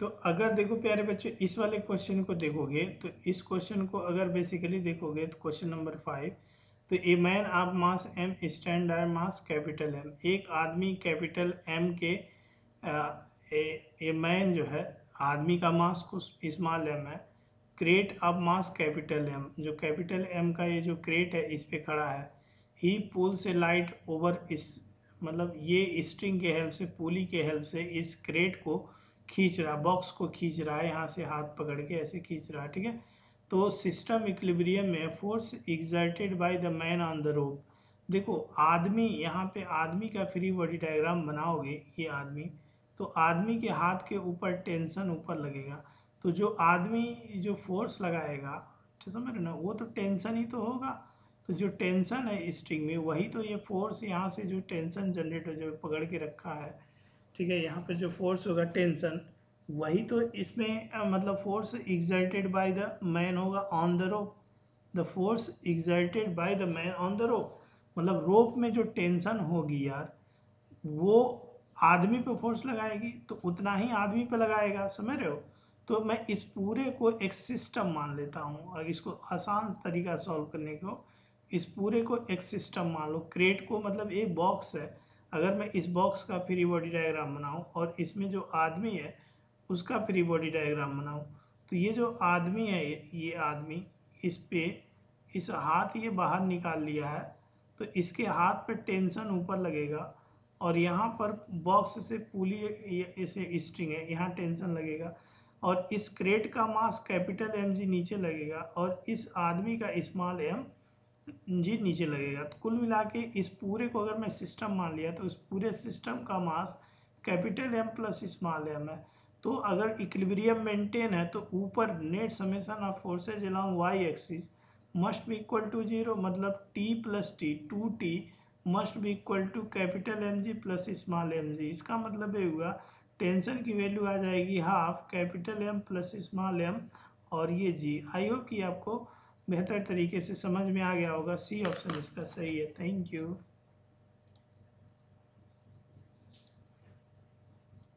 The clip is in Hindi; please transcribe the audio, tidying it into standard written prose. तो अगर देखो प्यारे बच्चों इस वाले क्वेश्चन को देखोगे तो इस क्वेश्चन को अगर बेसिकली देखोगे तो क्वेश्चन नंबर 5 तो a man of mass M standard mass capital M, एक आदमी कैपिटल एम के ए मैन जो है आदमी का मास को स्मॉल एम है, crate of mass capital M, जो कैपिटल एम का ये जो क्रेट है इस पे खड़ा है, ही पुल से लाइट ओवर इस, मतलब ये स्ट्रिंग के हेल्प से पुली के हेल्प से इस क्रेट को खींच रहा, बॉक्स को खींच रहा है, यहाँ से हाथ पकड़ के ऐसे खींच रहा है, ठीक है। तो सिस्टम इक्विलिब्रियम में force exerted by the man on the rope, देखो आदमी, यहाँ पे आदमी का फ्री बॉडी डायग्राम बनाओगे, ये आदमी तो आदमी के हाथ के ऊपर टेंशन ऊपर लगेगा, तो जो आदमी जो फोर्स लगाएगा, ठीक समझ रहे ना, वो तो टेंशन ही तो होगा, तो जो टेंशन है स्ट्रिंग में वही तो ये फोर्स यहाँ से जो टेंशन जनरेट हो, जो पकड़ के रखा है, ठीक है, यहाँ पे जो फोर्स होगा टेंशन, वही तो इसमें मतलब force exerted by the man होगा on the rope, the force exerted by the man on the rope, मतलब रोप में जो टेंशन होगी यार वो आदमी पे फोर्स लगाएगी, तो उतना ही आदमी पे लगाएगा, समझ रहे हो। तो मैं इस पूरे को एक सिस्टम मान लेता हूँ और इसको आसान तरीका सॉल्व करने को, इस पूरे को एक सिस्टम मान लो, क्रेट को मतलब ये बॉक्स है, अगर मैं इस बॉक्स का फ्री बॉडी डायग्राम बनाऊं और इसमें जो आदमी है उसका फ्री बॉडी डायग्राम बनाऊं, तो ये जो आदमी है ये आदमी इस पे इस हाथ ये बाहर निकाल लिया है, तो इसके हाथ पे टेंशन ऊपर लगेगा और यहाँ पर बॉक्स से पुली ऐसे स्ट्रिंग है, यहाँ टेंशन लगेगा और इस क्रेट का मास कैपिटल एम जी नीचे लगेगा और इस आदमी का स्मॉल एम जी नीचे लगेगा। तो कुल मिला के इस पूरे को अगर मैं सिस्टम मान लिया तो इस पूरे सिस्टम का mass capital M plus small M है। तो अगर इक्विलिब्रियम मेंटेन है तो ऊपर net summation of forces along Y axis must be equal to 0, मतलब T plus T 2t must be equal to capital M G plus small M G. इसका मतलब ये हुआ टेंशन की वैल्यू आ जाएगी half capital M plus small M और ये जी। आई होप कि आपको बेहतर तरीके से समझ में आ गया होगा। सी ऑप्शन इसका सही है। Thank you.